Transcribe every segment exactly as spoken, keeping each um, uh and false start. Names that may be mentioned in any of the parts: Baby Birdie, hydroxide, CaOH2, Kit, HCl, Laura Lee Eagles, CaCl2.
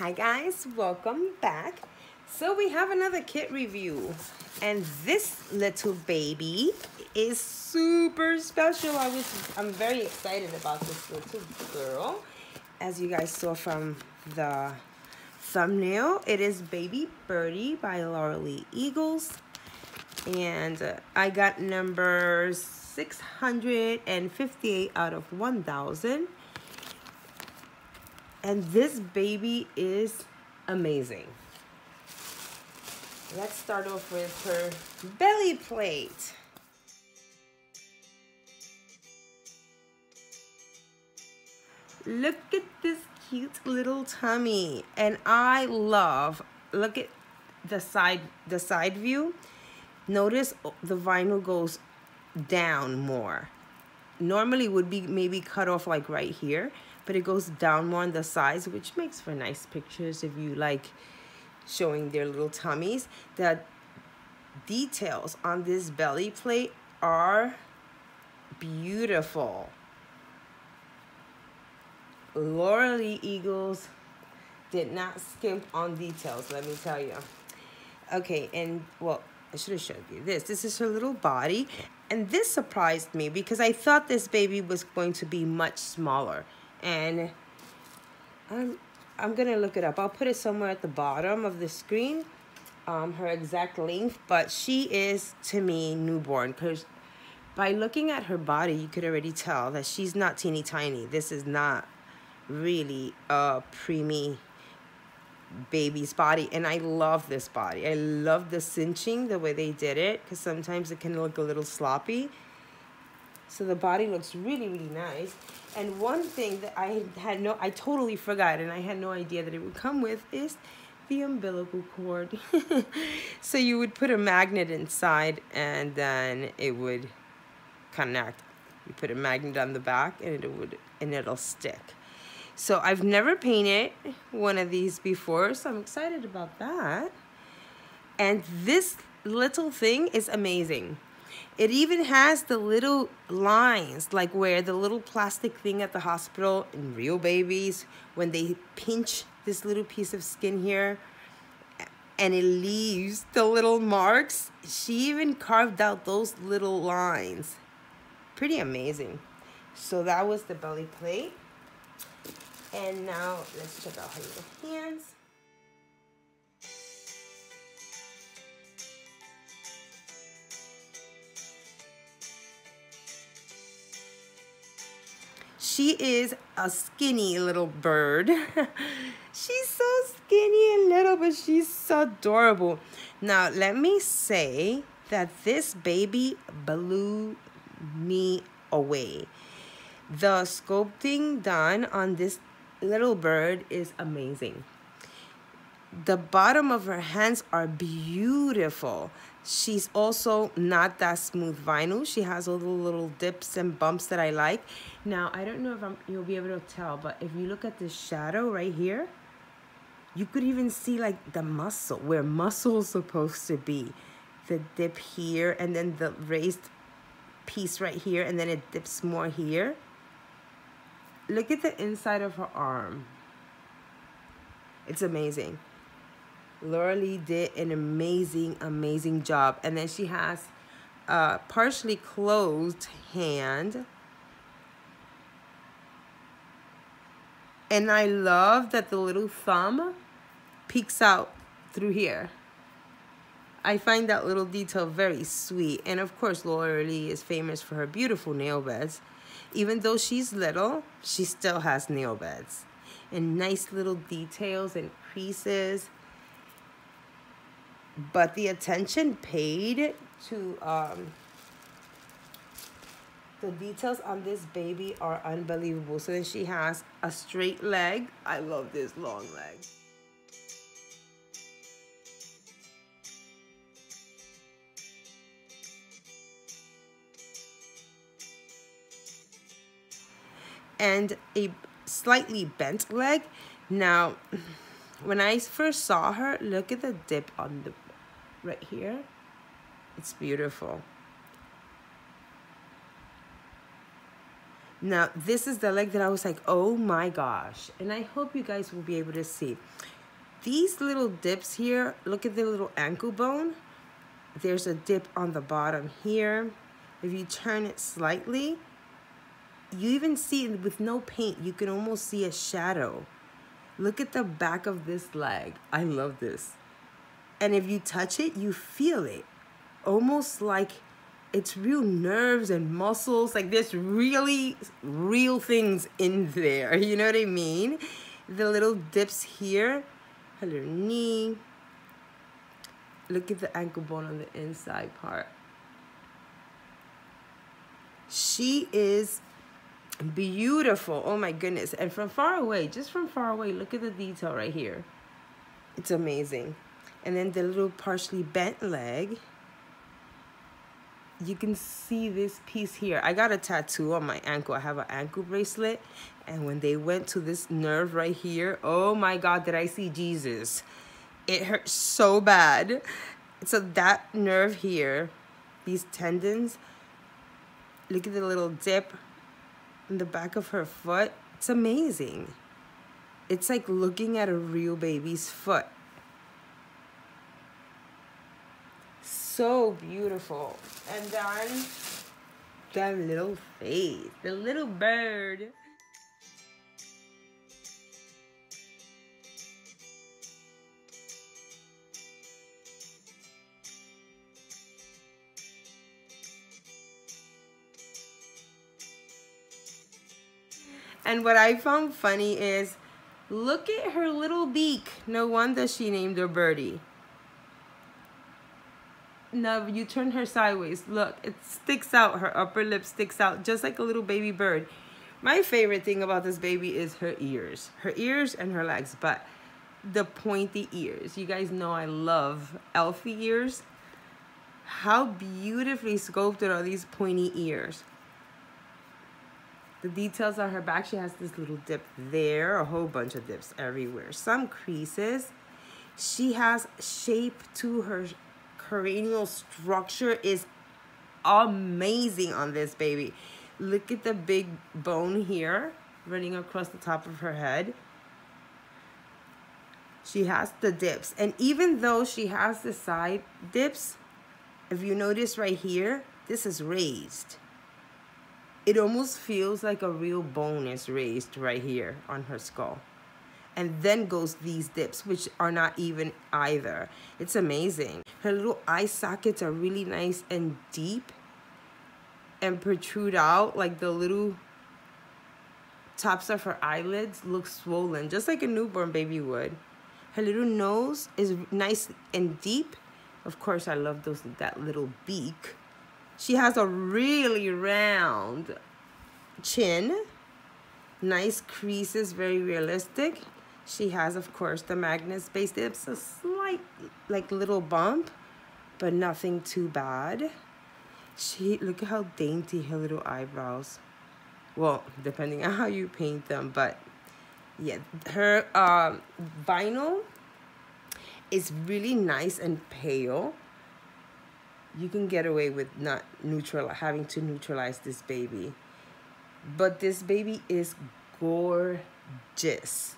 Hi guys, welcome back. So we have another kit review, and this little baby is super special. I was I'm very excited about this little girl. As you guys saw from the thumbnail, it is Baby Birdie by Laura Lee Eagles, and uh, I got number six hundred fifty-eight out of one thousand. And this baby is amazing. Let's start off with her belly plate. Look at this cute little tummy. And I love, look at the side, the side view. Notice the vinyl goes down more. Normally would be maybe cut off like right here, but it goes down more on the sides, which makes for nice pictures if you like showing their little tummies. The details on this belly plate are beautiful. Laura Lee Eagles did not skimp on details, let me tell you. Okay, and well, I should have showed you this. This is her little body, and this surprised me because I thought this baby was going to be much smaller. And I'm, I'm gonna look it up. I'll put it somewhere at the bottom of the screen, um, her exact length, but she is, to me, newborn, because by looking at her body, you could already tell that she's not teeny tiny. This is not really a preemie baby's body, and I love this body. I love the cinching, the way they did it, because sometimes it can look a little sloppy. So the body looks really, really nice. And one thing that I had no, I totally forgot, and I had no idea that it would come with, is the umbilical cord. So you would put a magnet inside, and then it would connect. You put a magnet on the back, and it would, and it'll stick. So I've never painted one of these before, so I'm excited about that. And this little thing is amazing. It even has the little lines, like where the little plastic thing at the hospital in real babies, when they pinch this little piece of skin here and it leaves the little marks. She even carved out those little lines. Pretty amazing. So that was the belly plate. And now let's check out her little hands. She is a skinny little bird. She's so skinny and little, but she's so adorable. Now, let me say that this baby blew me away. The sculpting done on this little bird is amazing. The bottom of her hands are beautiful. She's also not that smooth vinyl. She has all the little dips and bumps that I like. Now, I don't know if I'm, you'll be able to tell, but if you look at the shadow right here, you could even see like the muscle, where muscle's supposed to be. The dip here, and then the raised piece right here, and then it dips more here. Look at the inside of her arm. It's amazing. Laura Lee did an amazing, amazing job. And then she has a partially closed hand. And I love that the little thumb peeks out through here. I find that little detail very sweet. And of course, Laura Lee is famous for her beautiful nail beds. Even though she's little, she still has nail beds. And nice little details and creases. But the attention paid to um, the details on this baby are unbelievable. So then she has a straight leg. I love this long leg. And a slightly bent leg. Now, when I first saw her, look at the dip on the right here. It's beautiful. Now, this is the leg that I was like, oh my gosh. And I hope you guys will be able to see. These little dips here, look at the little ankle bone. There's a dip on the bottom here. If you turn it slightly, you even see it with no paint, you can almost see a shadow. Look at the back of this leg. I love this. And if you touch it, you feel it. Almost like it's real nerves and muscles. Like there's really real things in there. You know what I mean? The little dips here, under knee. Look at the ankle bone on the inside part. She is beautiful. Oh my goodness. And from far away, just from far away, look at the detail right here. It's amazing. And then the little partially bent leg. You can see this piece here. I got a tattoo on my ankle. I have an ankle bracelet. And when they went to this nerve right here, oh my God, did I see Jesus? It hurt so bad. So that nerve here, these tendons, look at the little dip in the back of her foot. It's amazing. It's like looking at a real baby's foot. So beautiful. And then that little face, the little bird. And what I found funny is, look at her little beak. No wonder she named her Birdie. Now, you turn her sideways, look, it sticks out. Her upper lip sticks out just like a little baby bird. My favorite thing about this baby is her ears. Her ears and her legs, but the pointy ears. You guys know I love elfie ears. How beautifully sculpted are these pointy ears. The details on her back, she has this little dip there, a whole bunch of dips everywhere. Some creases. She has shape to her. Cranial structure is amazing on this baby. Look at the big bone here running across the top of her head. She has the dips, and even though she has the side dips, if you notice right here, this is raised. It almost feels like a real bone is raised right here on her skull. And then goes these dips, which are not even either. It's amazing. Her little eye sockets are really nice and deep and protrude out, like the little tops of her eyelids look swollen, just like a newborn baby would. Her little nose is nice and deep. Of course, I love those that little beak. She has a really round chin. Nice creases, very realistic. She has, of course, the magnet space. It's a slight, like, little bump, but nothing too bad. She, look at how dainty her little eyebrows. Well, depending on how you paint them, but yeah, her um, vinyl is really nice and pale. You can get away with not neutral, having to neutralize this baby. But this baby is gorgeous.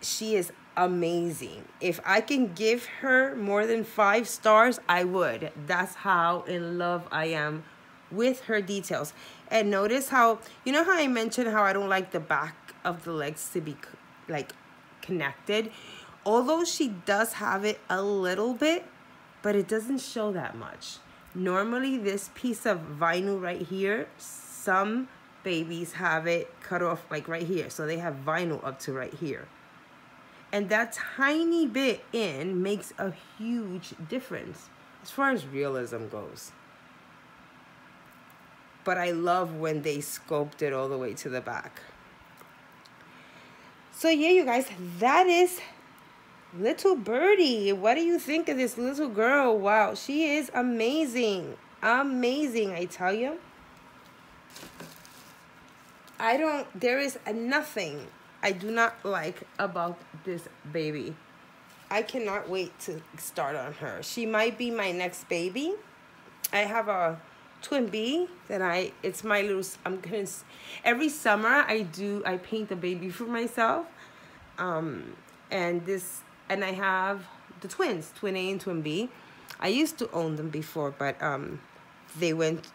She is amazing. If I can give her more than five stars, I would. That's how in love I am with her details. And notice how, you know how I mentioned how I don't like the back of the legs to be like connected? Although she does have it a little bit, but it doesn't show that much. Normally this piece of vinyl right here, some babies have it cut off like right here. So they have vinyl up to right here. And that tiny bit in makes a huge difference as far as realism goes. But I love when they sculpt it all the way to the back. So yeah, you guys, that is Little Birdie. What do you think of this little girl? Wow, she is amazing. Amazing, I tell you. I don't, there is nothing I do not like about this baby. I cannot wait to start on her. She might be my next baby. I have a Twin B, then I, it's my little, I'm gonna, every summer I do, I paint a baby for myself. Um, and this, and I have the twins, Twin A and Twin B. I used to own them before, but um, they went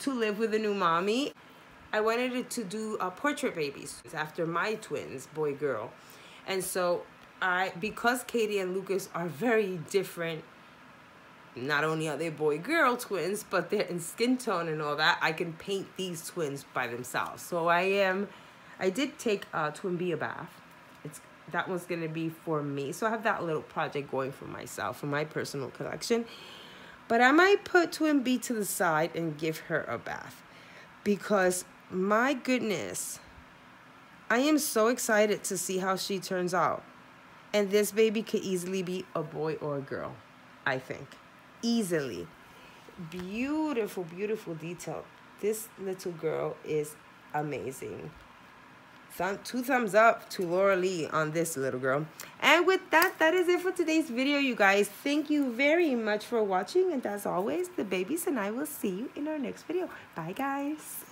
to live with a new mommy. I wanted to do uh, portrait babies after my twins, boy, girl. And so I, because Katie and Lucas are very different, not only are they boy-girl twins, but they're in skin tone and all that, I can paint these twins by themselves. So I am, I did take uh, Twin B a bath. It's, that one's gonna be for me. So I have that little project going for myself, for my personal collection. But I might put Twin B to the side and give her a bath because my goodness, I am so excited to see how she turns out. And this baby could easily be a boy or a girl, I think. Easily. Beautiful, beautiful detail. This little girl is amazing. Thumb, two thumbs up to Laura Lee on this little girl. And with that, that is it for today's video, you guys. Thank you very much for watching. And as always, the babies and I will see you in our next video. Bye, guys.